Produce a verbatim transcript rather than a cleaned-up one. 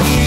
You're